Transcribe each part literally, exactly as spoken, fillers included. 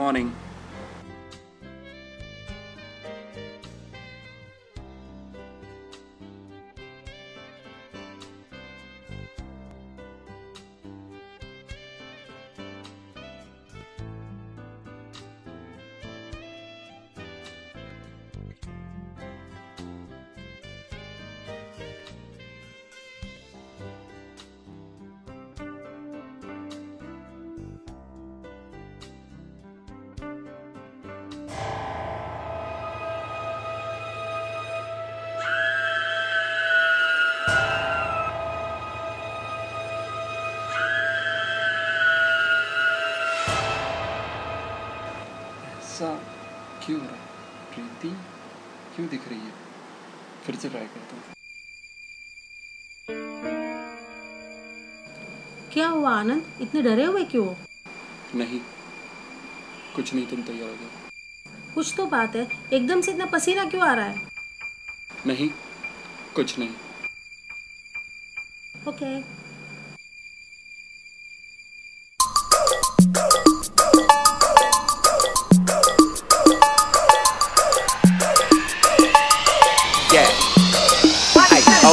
morning. क्यों हो रहा है? प्रीति क्यों दिख रही है? फिर से ट्राई करता हूँ। क्या हुआ आनंद, इतने डरे हुए क्यों? नहीं कुछ नहीं, तुम तैयार हो गए? कुछ तो बात है, एकदम से इतना पसीना क्यों आ रहा है? नहीं कुछ नहीं। Okay okay.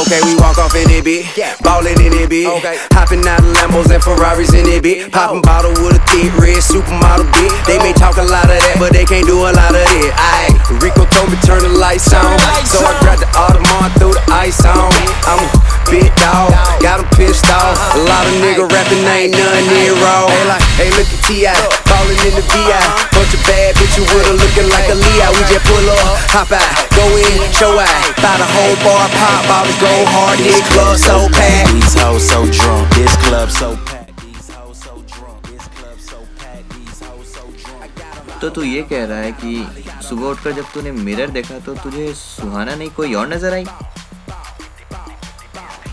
Okay, we walk off in it, bitch. Ballin' in it, bitch. Okay. Hoppin' out of Lambos and Ferraris in it, bitch. Poppin' bottle with a thick red supermodel, bitch. They may talk a lot of that, but they can't do a lot of it. Aye, Rico told me turn the lights on, so I grabbed the Audemars, threw the ice on. I'm a big dog, got 'em pissed off. A lot of nigga rapping, ain't none near wrong. Hey, like, hey, look at T I ballin' in the V I. Bunch of bad bitches with her looking like a Leo. We just pull up, hop out, go in, show out, buy the whole bar, pop bottles. Go hard, this club so packed. These hoes so drunk, this club so packed. These hoes so drunk, this club so packed. These hoes so drunk. तो तू ये कह रहा है कि सुबह उठकर जब तूने मिरर देखा तो तुझे सुहाना नहीं कोई और नजर आई?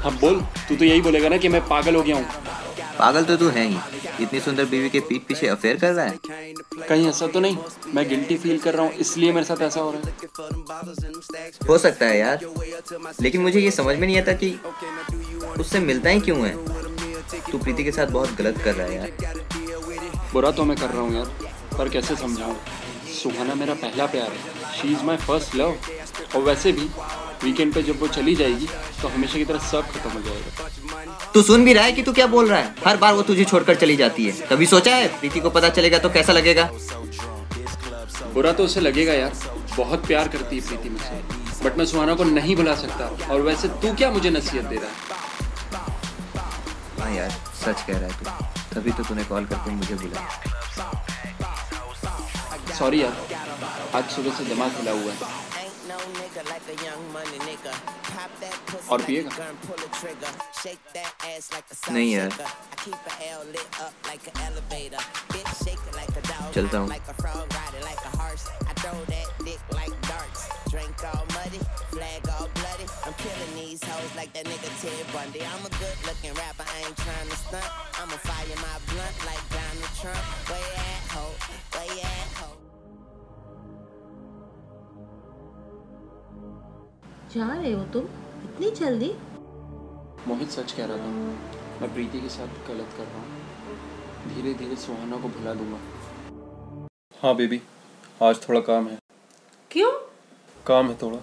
अब बोल, तू तो यही बोलेगा ना कि मैं पागल हो गया हूँ। पागल तो तू है ही, इतनी सुंदर बीवी के पीठ पीछे अफेयर कर रहा है। कहीं ऐसा तो नहीं मैं गिल्टी फील कर रहा हूँ इसलिए मेरे साथ ऐसा हो रहा है? हो सकता है यार, लेकिन मुझे ये समझ में नहीं आता कि उससे मिलता ही क्यों है। तू प्रीति के साथ बहुत गलत कर रहा है यार। बुरा तो मैं कर रहा हूँ यार, पर कैसे समझाऊँ? सुहाना मेरा पहला प्यार है, she is my first love. और वैसे भी वीकेंड पे जब वो चली जाएगी तो हमेशा की तरह सब खत्म हो जाएगा। तू सुन भी रहा है कि तू क्या बोल रहा है? हर बार वो तुझे छोड़कर चली जाती है, कभी सोचा है प्रीति को पता चलेगा तो कैसा लगेगा? बुरा तो उसे लगेगा यार, बहुत प्यार करती है प्रीति मुझसे, बट मैं सुहाना को नहीं भुला सकता। और वैसे तू क्या मुझे नसीहत दे रहा है? हाँ यार सच कह रहा है तू, तभी तो तूने कॉल करके मुझे बुलाया। सॉरी यार, आज सुबह से दिमाग हिला हुआ है। और पिएगा? नहीं यार, चलता हूँ। जा रहे हो तुम इतनी जल्दी? मोहित सच कह रहा था, मैं प्रीति के साथ गलत कर रहा हूँ। धीरे धीरे सुहाना को भुला दूंगा। हाँ बेबी, आज थोड़ा काम है। क्यों? काम है थोड़ा।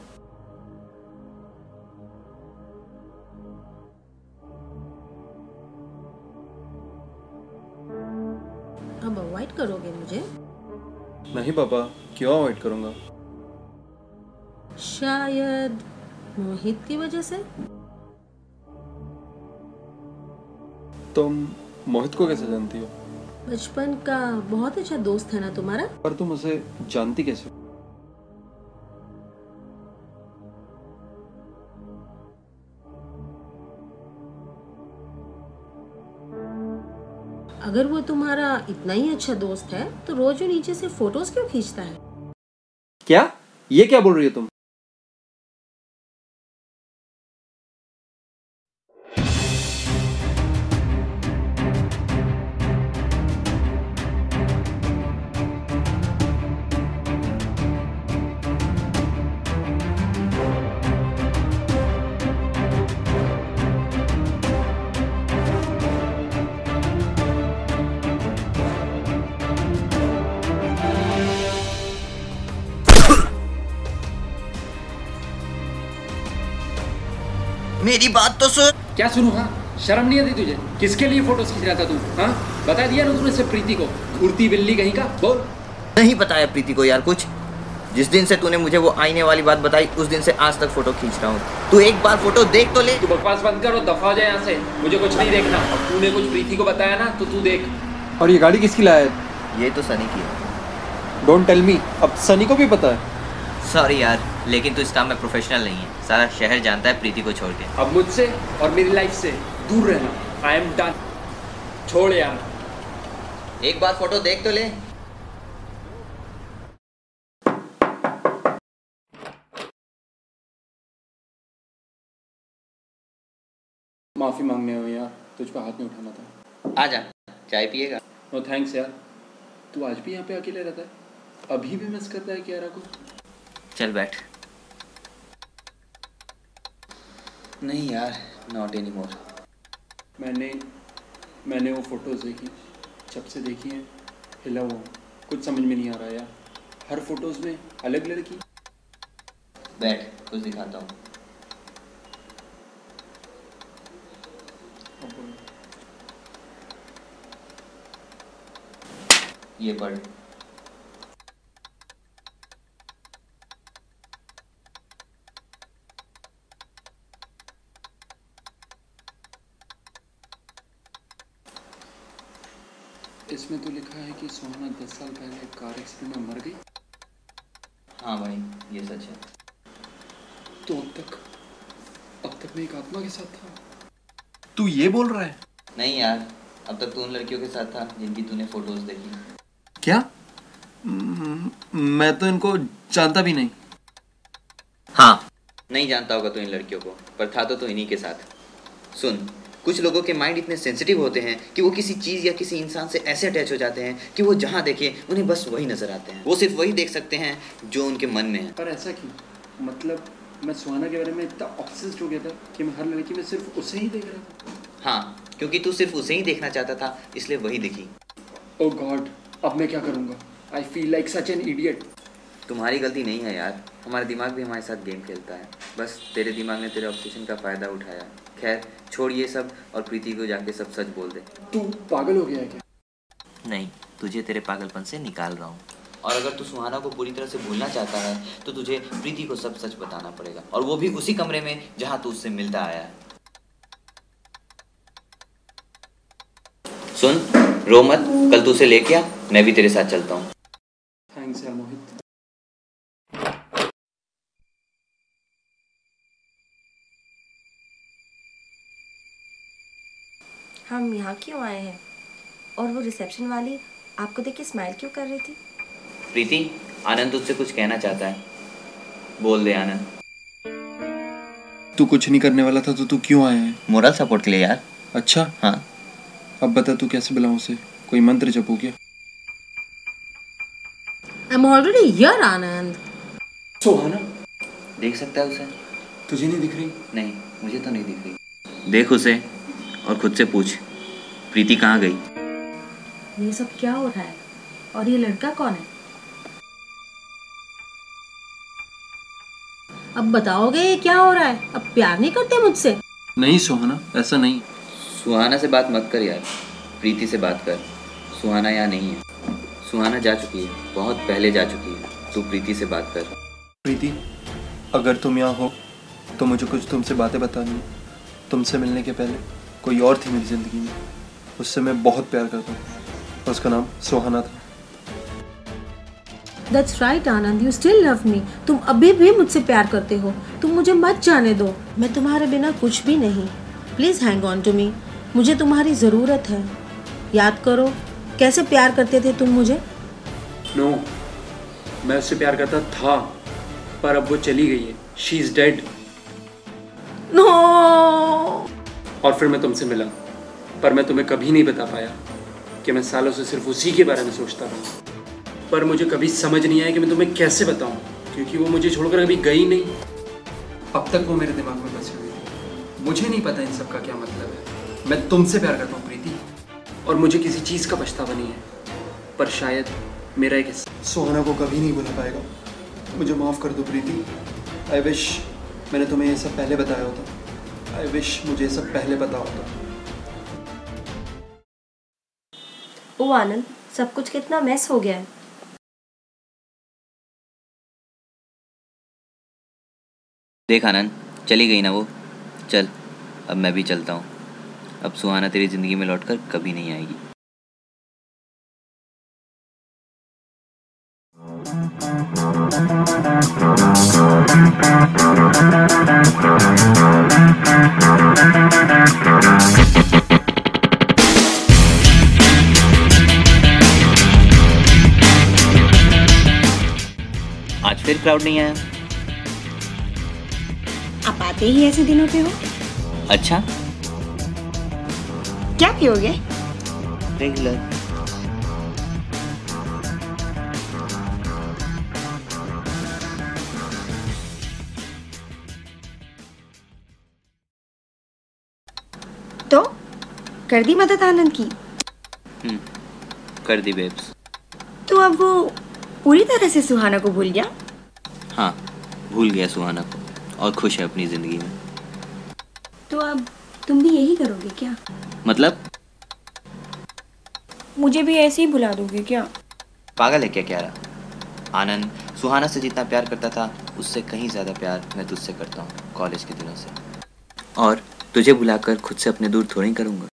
अब अवॉइड करोगे मुझे? नहीं पापा, क्यों अवॉइड करूंगा? शायद मोहित की वजह से। तुम मोहित को कैसे जानती हो? बचपन का बहुत अच्छा दोस्त है ना तुम्हारा। पर तुम उसे जानती कैसे? अगर वो तुम्हारा इतना ही अच्छा दोस्त है तो रोज वो नीचे से फोटोज क्यों खींचता है? क्या? ये क्या बोल रही हो तुम? मेरी बात तो सुन। क्या सुनू? हाँ, शर्म नहीं आती तुझे? किसके लिए फोटोज खींच रहा था तू? हाँ, बता दिया ना तूने सिर्फ प्रीति को, घूरती बिल्ली कहीं का। बोल। नहीं बताया प्रीति को यार कुछ। जिस दिन से तूने मुझे वो आईने वाली बात बताई उस दिन से आज तक फोटो खींच रहा हूँ। तू एक बार फोटो देख तो ले। तू बकवास बंद कर और दफा हो जाए यहाँ से, मुझे कुछ नहीं देखना। और तूने कुछ प्रीति को बताया ना तो तू देख। और ये गाड़ी किसकी लाया है? ये तो सनी की है। डोंट टेल मी, अब सनी को भी पता है? सॉरी यार, लेकिन तू इस काम में प्रोफेशनल नहीं है। सारा शहर जानता है प्रीति को छोड़ के। अब मुझसे और मेरी लाइफ से दूर रहना। I am done. छोड़ यार, एक बार फोटो देख तो ले। माफी मांगने हो यार, तुझ पर हाथ नहीं उठाना था। आजा, चाय पिएगा? नो थैंक्स यार। तू आज भी यहाँ पे अकेले रहता है? अभी भी मिस करता है क्या यारा को? चल बैठ। नहीं यार, नॉट एनी मोर। मैंने मैंने वो फोटोज देखी, जब से देखी हैं हिला हुआ, कुछ समझ में नहीं आ रहा यार। हर फोटोज में अलग लड़की। बैठ, कुछ दिखाता हूँ। ये पढ़। इसमें तो लिखा है कि सुहाना दस साल पहले एक कार एक्सीडेंट में मर गई। हाँ भाई, ये सच है। तो अब तक अब तक मैं एक आत्मा के साथ था। तू ये बोल रहा है? नहीं यार, अब तक तू उन लड़कियों के साथ था जिनकी तूने फोटोज देखी। क्या? मैं तो इनको जानता भी नहीं। हाँ, नहीं जानता होगा तो इन लड़कियों को, पर था तो तू इन्हीं के साथ। सुन, कुछ लोगों के माइंड इतने सेंसिटिव होते हैं कि वो किसी चीज़ या किसी इंसान से ऐसे अटैच हो जाते हैं कि वो जहाँ देखें उन्हें बस वही नजर आते हैं। वो सिर्फ वही देख सकते हैं जो उनके मन में है। पर ऐसा क्यों? मतलब मैं सुहाना के बारे में इतना ऑब्सेस्ड हो गया था कि मैं हर लड़की में सिर्फ उसे ही देख रहा था। हाँ, क्योंकि तू सिर्फ उसे ही देखना चाहता था, इसलिए वही देखी। ओ गॉड, अब मैं क्या करूँगा? I feel like such an idiot. तुम्हारी गलती नहीं है यार, हमारा दिमाग भी हमारे साथ गेम खेलता है। बस तेरे दिमाग ने तेरे ऑब्सेशन का फ़ायदा उठाया। खैर छोड़ ये सब और प्रीति को जाके सब सच बोल दे। तू पागल हो गया है क्या? नहीं, तुझे तेरे पागलपन से निकाल रहा हूँ। और अगर तू सुहाना को पूरी तरह से भूलना चाहता है तो तुझे प्रीति को सब सच बताना पड़ेगा, और वो भी उसी कमरे में जहाँ तू उससे मिलता आया है। सुन, रो मत, कल तू उसे लेके आ, मैं भी तेरे साथ चलता हूँ। थैंक्स यार मोहित। हम यहाँ क्यों आए हैं? और वो रिसेप्शन वाली आपको देख के स्माइल क्यों कर रही थी? प्रीति, आनंद तुझसे कुछ कहना चाहता है। बोल दे आनंद। तू कुछ नहीं करने वाला था तो तू क्यों आया है? मोरल सपोर्ट के लिए यार। अच्छा हाँ, अब बता तू कैसे बुलाऊं उसे? कोई मंत्र जपो क्या? I'm already here, आनंद। सुहाना देख सकता है उसे। तुझे नहीं दिख रही? नहीं, मुझे तो नहीं दिख रही। देख उसे और खुद से पूछ, प्रीति कहाँ गई? ये सब क्या हो रहा है? और ये लड़का कौन है? अब बताओगे ये क्या हो रहा है? अब प्यार नहीं करते मुझसे? नहीं सुहाना, ऐसा नहीं। सुहाना से बात मत कर यार, प्रीति से बात कर। सुहाना यहाँ नहीं है, सुहाना जा चुकी है, बहुत पहले जा चुकी है। तू प्रीति से बात कर। प्रीति, अगर तुम यहाँ हो तो मुझे कुछ तुमसे बातें बतानी है। तुमसे मिलने के पहले कोई और थी मेरी ज़िंदगी में, उससे मैं बहुत प्यार करता हूँ, उसका नाम सुहाना था। That's right Anand, you still love me। तुम अभी भी मुझसे प्यार करते हो। तुम मुझे मत जाने दो, मैं तुम्हारे बिना कुछ भी नहीं। Please hang on to me, मुझे तुम्हारी ज़रूरत है। याद करो कैसे प्यार करते थे तुम मुझे? नो, मैं उससे प्यार करता था, पर अब वो चली गई है। She is dead. नो। और फिर मैं तुमसे मिला, पर मैं तुम्हें कभी नहीं बता पाया कि मैं सालों से सिर्फ उसी के बारे में सोचता था। पर मुझे कभी समझ नहीं आया कि मैं तुम्हें कैसे बताऊं, क्योंकि वो मुझे छोड़कर कभी गई नहीं। अब तक वो मेरे दिमाग में बसी हुई थी। मुझे नहीं पता इन सब का क्या मतलब है। मैं तुमसे प्यार करता हूँ प्रीति, और मुझे किसी चीज़ का पछतावा नहीं है, पर शायद मेरा एक सुहाना को कभी नहीं भुला पाएगा। मुझे माफ़ कर दो प्रीति। आई विश मैंने तुम्हें ये सब पहले बताया होता। आई विश मुझे सब पहले पता होता। ओ आनंद, सब कुछ कितना मैस हो गया है। देख आनंद, चली गई ना वो। चल अब मैं भी चलता हूँ। अब सुहाना तेरी जिंदगी में लौटकर कभी नहीं आएगी। आज फिर क्राउड नहीं आया। आप आते ही ऐसे दिनों पे हो। अच्छा, क्या पियोगे? रेगुलर। तो कर दी मदद आनंद की? हम्म, कर दी बेब्स। तो अब वो पूरी तरह से सुहाना को भूल गया? हाँ, भूल गया सुहाना को और खुश है अपनी जिंदगी में। तो अब तुम भी यही करोगे क्या? मतलब मुझे भी ऐसे ही भुला दोगे क्या? पागल है क्या क्यारा? आनंद सुहाना से जितना प्यार करता था उससे कहीं ज्यादा प्यार मैं तुझसे करता हूँ कॉलेज के दिनों से, और तुझे भुलाकर खुद से अपने दूर थोड़ी करूँगा।